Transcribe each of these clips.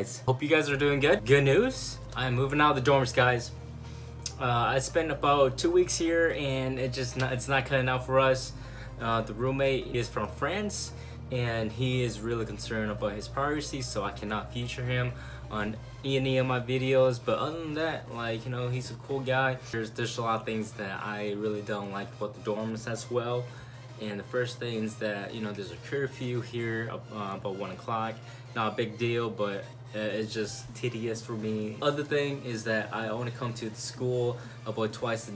nice. Hope you guys are doing good. Good news, I'm moving out of the dorms, guys. I spent about 2 weeks here and it's not cutting out for us. The roommate is from France and he is really concerned about his privacy, so I cannot feature him on any of my videos. But other than that, like, you know, he's a cool guy. There's a lot of things that I really don't like about the dorms as well. And the first thing is that, you know, there's a curfew here about 1 o'clock. Not a big deal, but it's just tedious for me. Other thing is that I only come to school about twice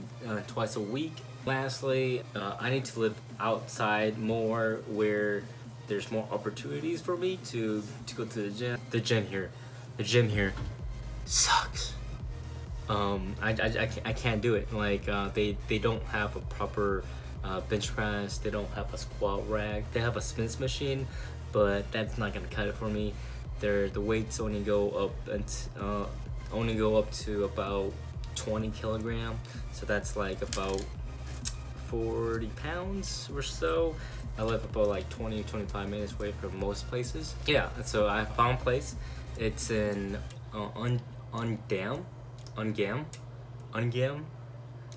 a week. Lastly, I need to live outside more where there's more opportunities for me to go to the gym. The gym here sucks. I can't do it. Like, they don't have a proper bench press, they don't have a squat rack, they have a spins machine, but that's not gonna cut it for me. The weights only go up and to about 20 kilograms, so that's like about 40 pounds or so. I live about like 20-25 minutes away from most places. Yeah, so I found a place. It's in Ungam.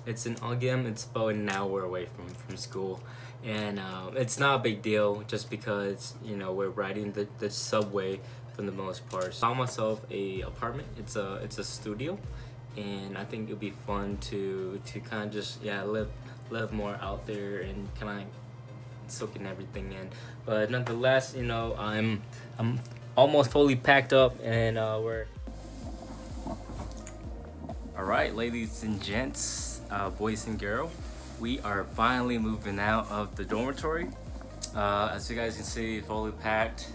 It's in Ungam. It's about an hour away from school, and it's not a big deal just because, you know, we're riding the subway for the most part. So I found myself a apartment. It's a studio, and I think it'll be fun to kind of just, yeah, live more out there and kind of soaking everything in. But nonetheless, you know, I'm almost fully packed up, and we're all right, ladies and gents, boys and girls, we are finally moving out of the dormitory. As you guys can see, fully packed.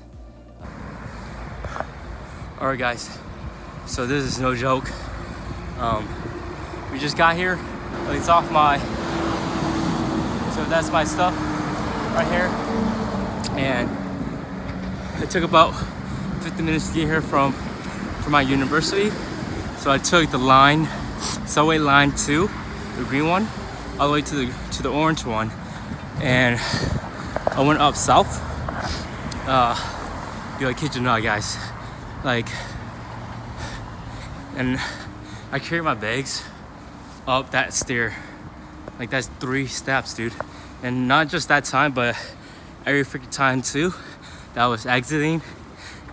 All right, guys, so this is no joke. We just got here. It's off my, so that's my stuff right here, and it took about 50 minutes to get here from my university. So I took the line, subway line 2, the green one, all the way to the orange one, and I went up south. Yo, I kid you not, guys. Like, and I carried my bags up that stair. Like, that's 3 steps, dude. And not just that time, but every freaking time too that I was exiting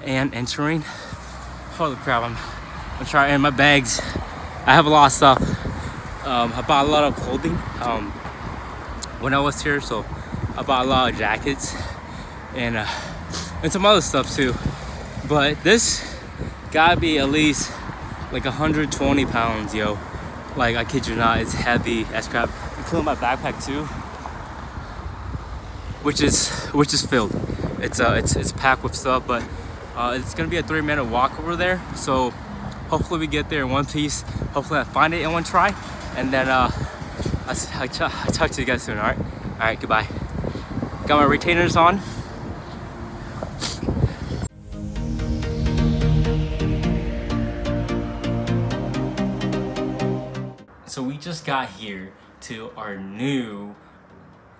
and entering. Holy crap, I'm trying. And my bags, I have a lot of stuff. I bought a lot of clothing when I was here, so I bought a lot of jackets and some other stuff too. But this gotta be at least like 120 pounds, yo. Like, I kid you not, it's heavy as crap. Including my backpack too, which is filled. It's packed with stuff, but it's gonna be a 3-minute walk over there. So hopefully we get there in one piece. Hopefully I find it in one try. And then I'll talk to you guys soon, all right? All right, goodbye. Got my retainers on. So we just got here to our new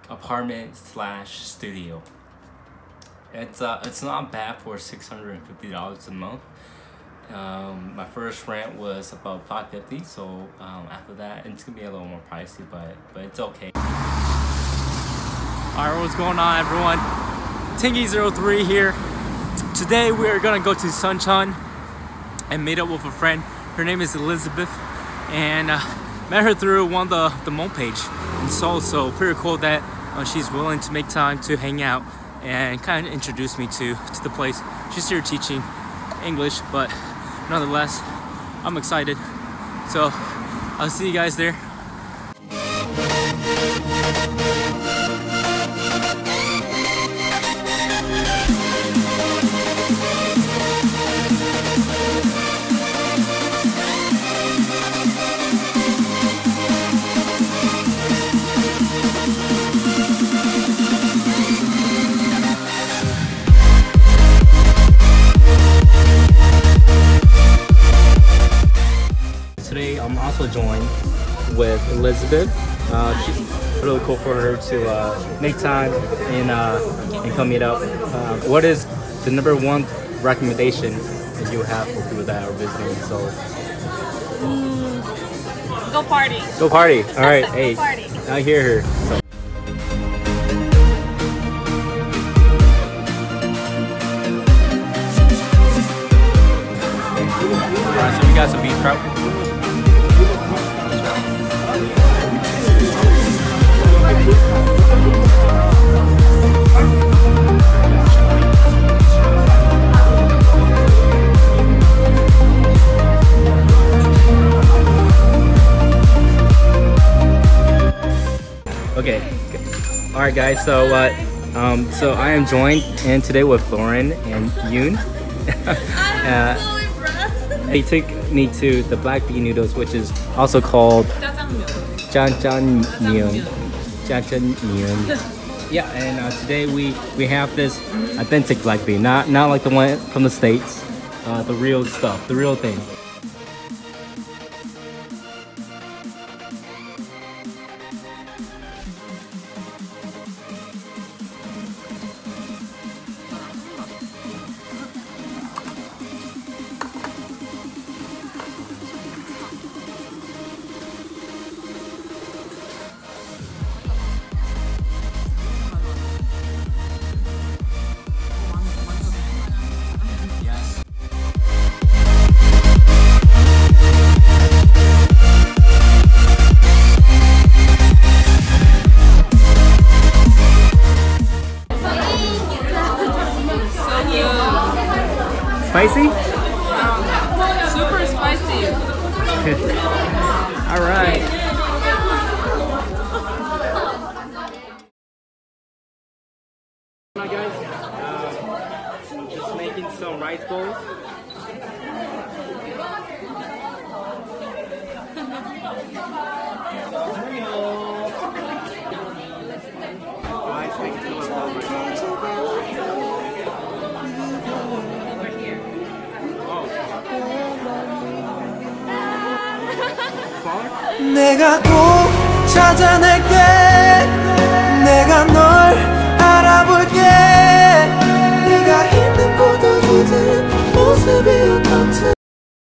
apartment / studio. It's not bad for $650 a month. My first rent was about $550, so after that it's gonna be a little more pricey, but it's okay. All right, what's going on, everyone? Tingy03 here. Today we are gonna go to Suncheon and meet up with a friend. Her name is Elizabeth, and met her through one of the Hmong page in Seoul. So pretty cool that she's willing to make time to hang out and kind of introduce me to the place. She's here teaching English, but nonetheless, I'm excited. So I'll see you guys there. Joined with Elizabeth. She's really cool for her to make time and come meet up. What is the #1 recommendation and you have people that are visiting, so... Go party. Go party. All right. Hey, party. I hear her. So. All right, so we got some beef prep. Okay, all right, guys. So, so I am joined in today with Lauren and Yoon. They took me to the black bean noodles, which is also called jjajangmyeon. Yeah, and today we have this authentic black bean, not like the one from the States, the real stuff, the real thing. Spicy? Super spicy. All right. Hi guys, just making some rice bowls. 내가 꼭 찾아낼게. 내가 널 알아볼게.